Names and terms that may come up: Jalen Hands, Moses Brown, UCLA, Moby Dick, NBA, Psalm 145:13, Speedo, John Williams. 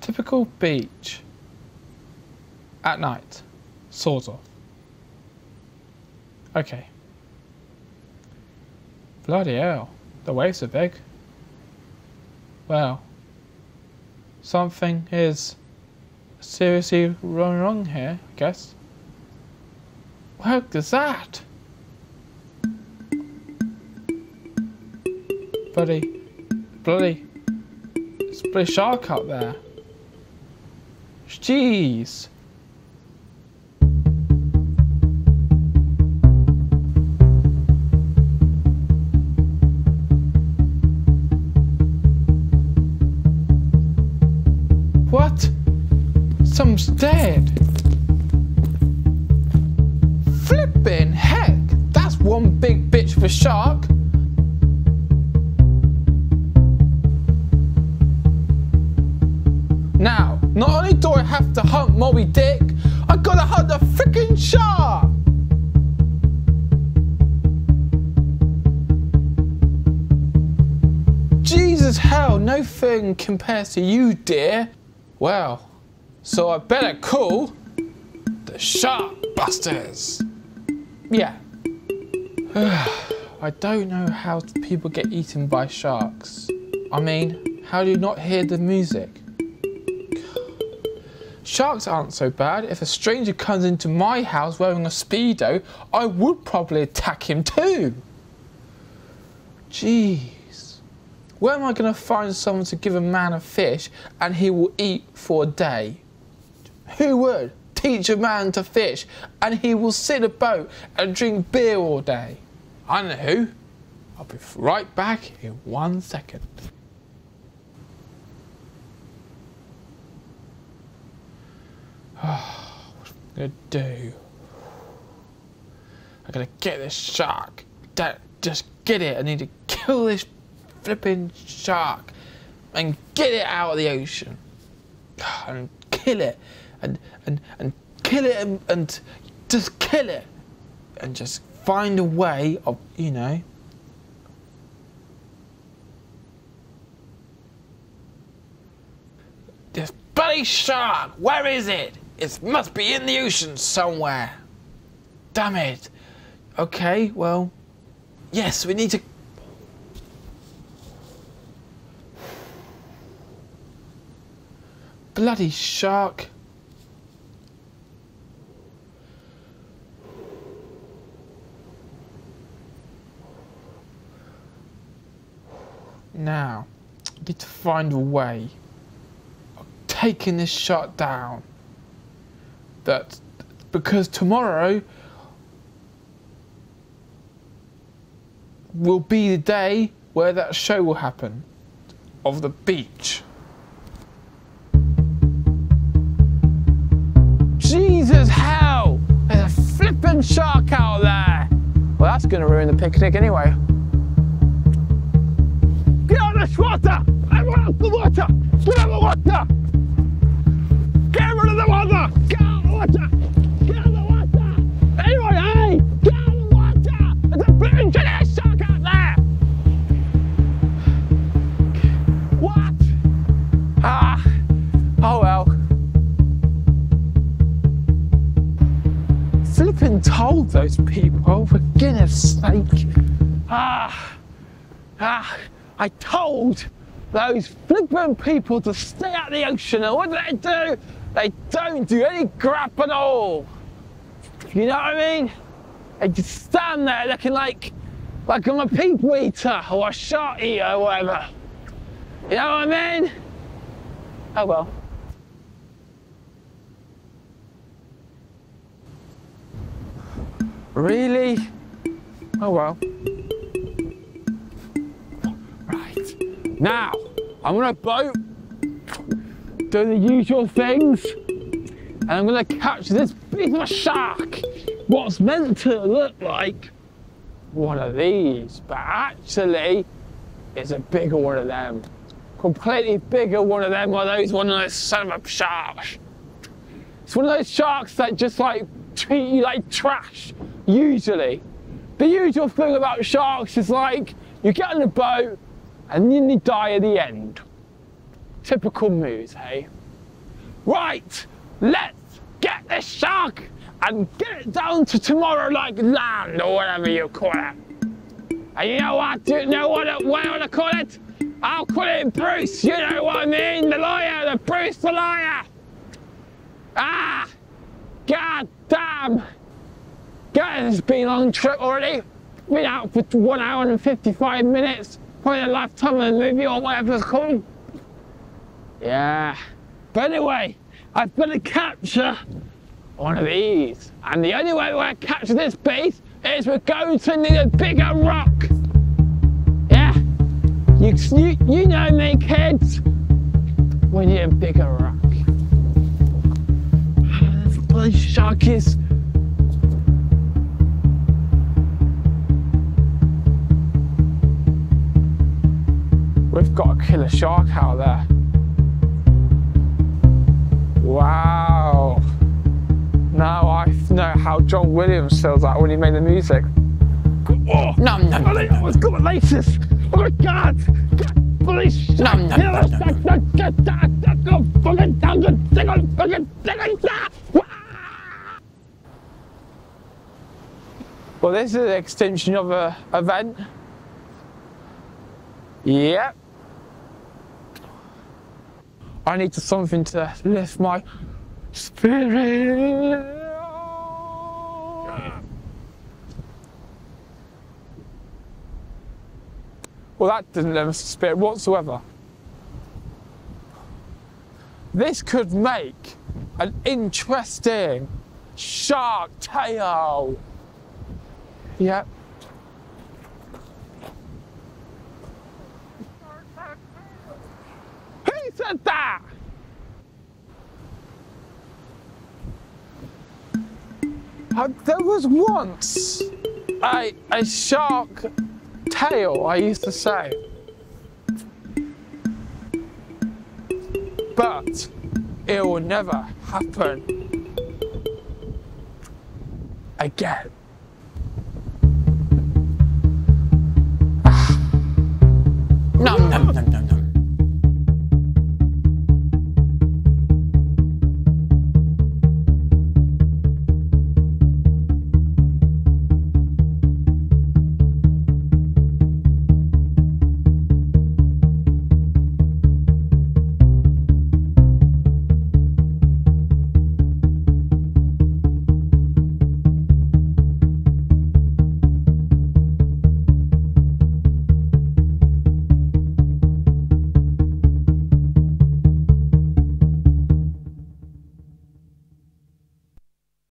Typical beach. At night. Sort of. Okay. Bloody hell. The waves are big. Well. Something is seriously wrong here, I guess. What is that? Bloody. There's a bloody shark up there. Jeez. What? Someone's dead. Flippin' heck. That's one big bitch of a shark. Now, not only do I have to hunt Moby Dick, I gotta hunt the frickin' shark! Jesus hell, no thing compares to you, dear. Well, so I better call the Shark Busters. Yeah. I don't know how people get eaten by sharks. I mean, how do you not hear the music? Sharks aren't so bad. If a stranger comes into my house wearing a Speedo, I would probably attack him too. Jeez. Where am I going to find someone to give a man a fish and he will eat for a day? Who would teach a man to fish and he will sit in a boat and drink beer all day? I know who. I'll be right back in 1 second. What am I gonna do? I gotta get this shark. Just get it. I need to kill this flipping shark and get it out of the ocean and kill it and kill it and just kill it and just find a way of, you know. This bloody shark, where is it? It must be in the ocean somewhere. Damn it. Okay, well, yes, we need to... Bloody shark. Now, I need to find a way of taking this shark down. That because tomorrow will be the day where that show will happen of the beach. Jesus hell! There's a flippin' shark out there! Well, that's gonna ruin the picnic anyway. Get out of this water! I want the water! Get out of the water! Get rid of the water! Get out of the water! Get out of the water! Anyway, hey! Get out of the water! There's a freaking giant shark out there! What? Ah! Oh well. Flipping told those people, for goodness sake. I told those flipping people to stay out of the ocean, and what do? They don't do any crap at all. You know what I mean? They just stand there looking like I'm a people eater or a shark eater or whatever. You know what I mean? Oh well. Really? Oh well. Right. Now, I'm on a boat. Doing the usual things, and I'm gonna catch this big of a shark. What's meant to look like one of these, but actually it's a bigger one of them. Completely bigger one of them, or those one of those son of a sharks. It's one of those sharks that just like treat you like trash, usually. The usual thing about sharks is like you get on the boat and then you die at the end. Typical moves, hey? Right, let's get this shark and get it down to tomorrow like land or whatever you call it. And you know what? Do you know what I want to call it? I'll call it Bruce, you know what I mean? The lawyer, the Bruce the lawyer. Ah, god damn. Guys, it's been a long trip already. Been out for 1 hour and 55 minutes. Probably the lifetime of the movie or whatever it's called. Yeah. But anyway, I've got to capture one of these. And the only way we're going to capture this beast is we're going to need a bigger rock. Yeah. You know me, kids. We need a bigger rock. That's what bloody shark is. We've got to kill a shark out there. Wow. Now I know how John Williams feels like when he made the music. Oh, no. That was good latest. Oh my god. Police. No. Well, this is an extension of an event. Yep. I need something to lift my spirit. Well, that didn't lift my spirit whatsoever. This could make an interesting shark tale. Yep. Who said that? There was once a shark tale, I used to say. But it will never happen again.